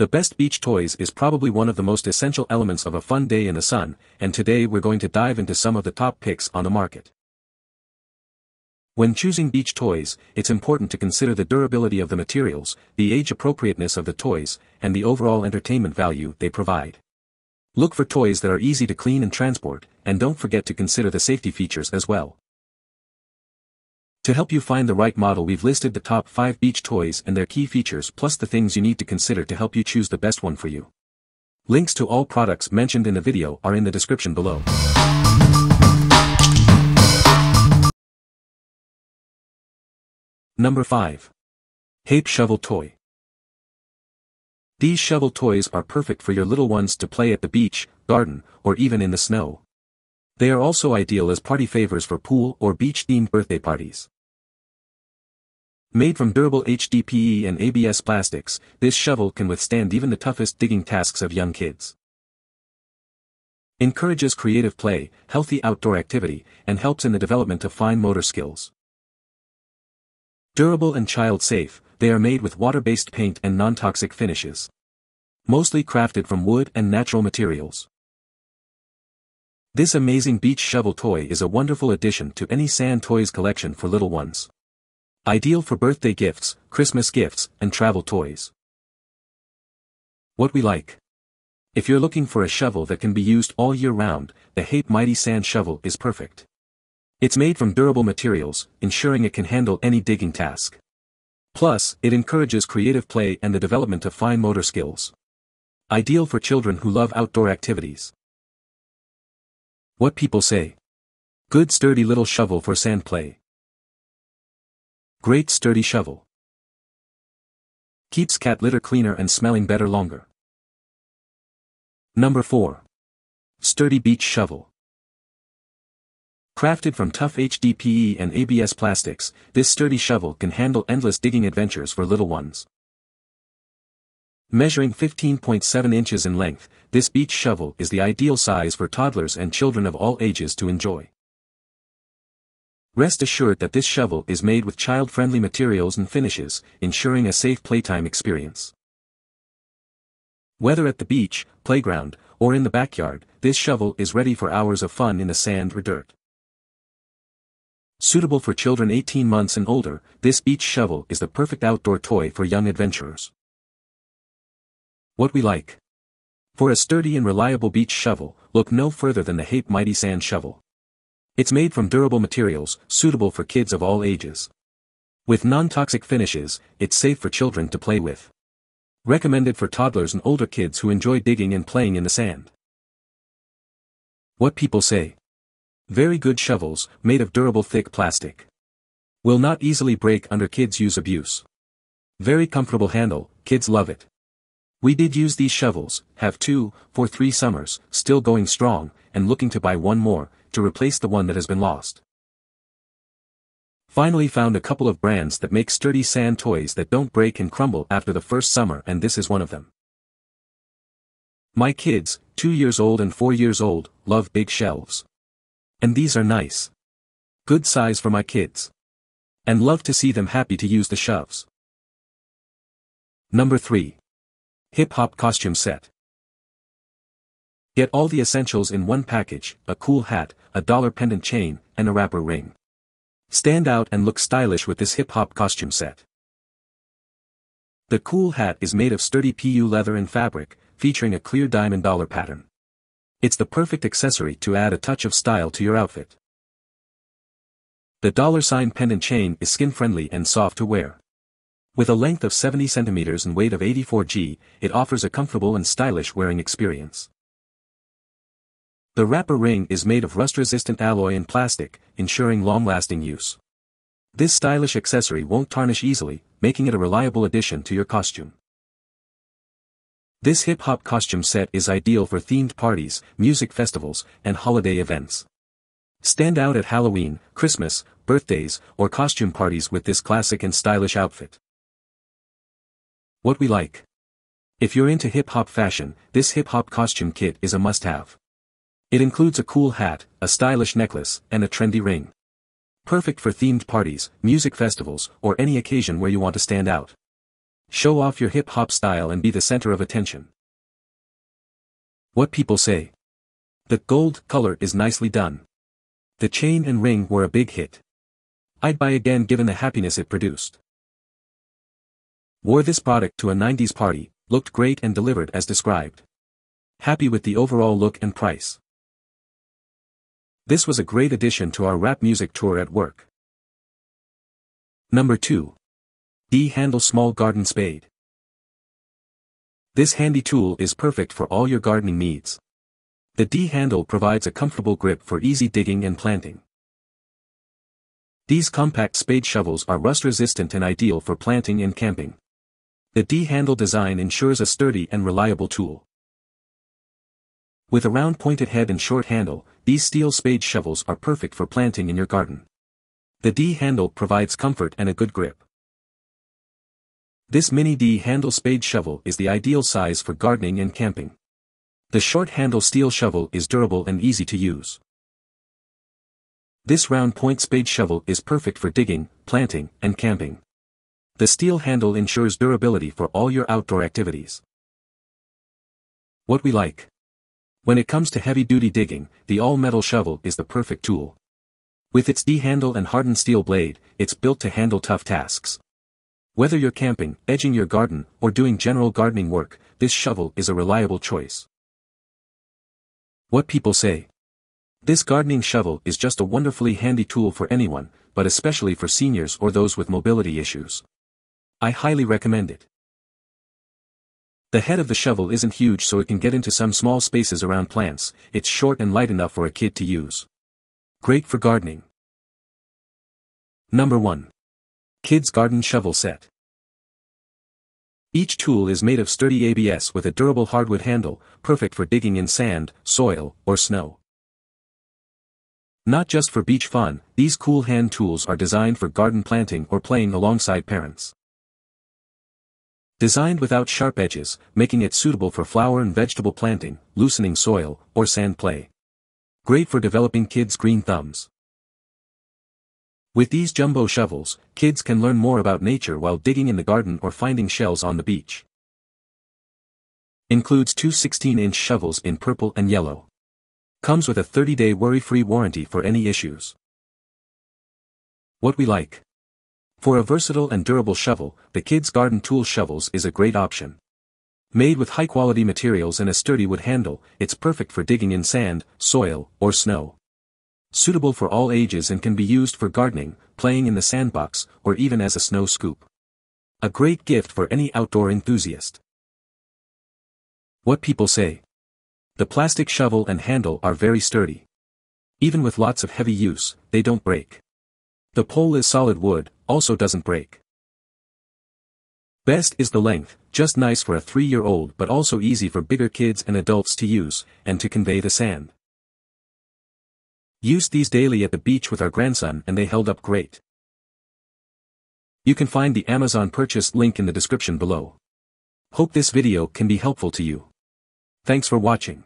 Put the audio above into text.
The best beach toys is probably one of the most essential elements of a fun day in the sun, and today we're going to dive into some of the top picks on the market. When choosing beach toys, it's important to consider the durability of the materials, the age appropriateness of the toys, and the overall entertainment value they provide. Look for toys that are easy to clean and transport, and don't forget to consider the safety features as well. To help you find the right model, we've listed the top 5 beach toys and their key features plus the things you need to consider to help you choose the best one for you. Links to all products mentioned in the video are in the description below. Number 5. Hape Shovel Toy. These shovel toys are perfect for your little ones to play at the beach, garden, or even in the snow. They are also ideal as party favors for pool or beach-themed birthday parties. Made from durable HDPE and ABS plastics, this shovel can withstand even the toughest digging tasks of young kids. Encourages creative play, healthy outdoor activity, and helps in the development of fine motor skills. Durable and child-safe, they are made with water-based paint and non-toxic finishes. Mostly crafted from wood and natural materials. This amazing beach shovel toy is a wonderful addition to any sand toys collection for little ones. Ideal for birthday gifts, Christmas gifts, and travel toys. What we like. If you're looking for a shovel that can be used all year round, the Hape Mighty Sand Shovel is perfect. It's made from durable materials, ensuring it can handle any digging task. Plus, it encourages creative play and the development of fine motor skills. Ideal for children who love outdoor activities. What people say. Good sturdy little shovel for sand play. Great sturdy shovel. Keeps cat litter cleaner and smelling better longer. Number 4. Sturdy beach shovel. Crafted from tough HDPE and ABS plastics, this sturdy shovel can handle endless digging adventures for little ones. Measuring 15.7 inches in length, this beach shovel is the ideal size for toddlers and children of all ages to enjoy. Rest assured that this shovel is made with child-friendly materials and finishes, ensuring a safe playtime experience. Whether at the beach, playground, or in the backyard, this shovel is ready for hours of fun in the sand or dirt. Suitable for children 18 months and older, this beach shovel is the perfect outdoor toy for young adventurers. What we like. For a sturdy and reliable beach shovel, look no further than the Hape Mighty Sand Shovel. It's made from durable materials, suitable for kids of all ages. With non-toxic finishes, it's safe for children to play with. Recommended for toddlers and older kids who enjoy digging and playing in the sand. What people say. Very good shovels, made of durable thick plastic. Will not easily break under kids' use abuse. Very comfortable handle, kids love it. We did use these shovels, have 2, for 3 summers, still going strong, and looking to buy one more, to replace the one that has been lost. Finally found a couple of brands that make sturdy sand toys that don't break and crumble after the first summer, and this is one of them. My kids, 2 years old and 4 years old, love big shelves. And these are nice. Good size for my kids. And love to see them happy to use the shoves. Number 3. Hip-hop costume set. Get all the essentials in one package, a cool hat, a $1 pendant chain, and a wrapper ring. Stand out and look stylish with this hip-hop costume set. The cool hat is made of sturdy PU leather and fabric, featuring a clear diamond dollar pattern. It's the perfect accessory to add a touch of style to your outfit. The $ pendant chain is skin-friendly and soft to wear. With a length of 70 cm and weight of 84 g, it offers a comfortable and stylish wearing experience. The wrapper ring is made of rust-resistant alloy and plastic, ensuring long-lasting use. This stylish accessory won't tarnish easily, making it a reliable addition to your costume. This hip-hop costume set is ideal for themed parties, music festivals, and holiday events. Stand out at Halloween, Christmas, birthdays, or costume parties with this classic and stylish outfit. What we like. If you're into hip-hop fashion, this hip-hop costume kit is a must-have. It includes a cool hat, a stylish necklace, and a trendy ring. Perfect for themed parties, music festivals, or any occasion where you want to stand out. Show off your hip-hop style and be the center of attention. What people say. The gold color is nicely done. The chain and ring were a big hit. I'd buy again given the happiness it produced. Wore this product to a 90s party, looked great and delivered as described. Happy with the overall look and price. This was a great addition to our rap music tour at work. Number 2. D handle small garden spade. This handy tool is perfect for all your gardening needs. The D handle provides a comfortable grip for easy digging and planting. These compact spade shovels are rust-resistant and ideal for planting and camping. The D-handle design ensures a sturdy and reliable tool. With a round pointed head and short handle, these steel spade shovels are perfect for planting in your garden. The D-handle provides comfort and a good grip. This mini D-handle spade shovel is the ideal size for gardening and camping. The short-handle steel shovel is durable and easy to use. This round point spade shovel is perfect for digging, planting, and camping. The steel handle ensures durability for all your outdoor activities. What we like. When it comes to heavy-duty digging, the all-metal shovel is the perfect tool. With its D-handle and hardened steel blade, it's built to handle tough tasks. Whether you're camping, edging your garden, or doing general gardening work, this shovel is a reliable choice. What people say. This gardening shovel is just a wonderfully handy tool for anyone, but especially for seniors or those with mobility issues. I highly recommend it. The head of the shovel isn't huge, so it can get into some small spaces around plants. It's short and light enough for a kid to use. Great for gardening. Number 1. Kids Garden Shovel Set. Each tool is made of sturdy ABS with a durable hardwood handle, perfect for digging in sand, soil, or snow. Not just for beach fun, these cool hand tools are designed for garden planting or playing alongside parents. Designed without sharp edges, making it suitable for flower and vegetable planting, loosening soil, or sand play. Great for developing kids' green thumbs. With these jumbo shovels, kids can learn more about nature while digging in the garden or finding shells on the beach. Includes two 16-inch shovels in purple and yellow. Comes with a 30-day worry-free warranty for any issues. What we like. For a versatile and durable shovel, the Kids Garden Tool Shovels is a great option. Made with high-quality materials and a sturdy wood handle, it's perfect for digging in sand, soil, or snow. Suitable for all ages and can be used for gardening, playing in the sandbox, or even as a snow scoop. A great gift for any outdoor enthusiast. What people say. The plastic shovel and handle are very sturdy. Even with lots of heavy use, they don't break. The pole is solid wood, also doesn't break. Best is the length, just nice for a 3-year-old but also easy for bigger kids and adults to use, and to convey the sand. Used these daily at the beach with our grandson and they held up great. You can find the Amazon purchase link in the description below. Hope this video can be helpful to you. Thanks for watching.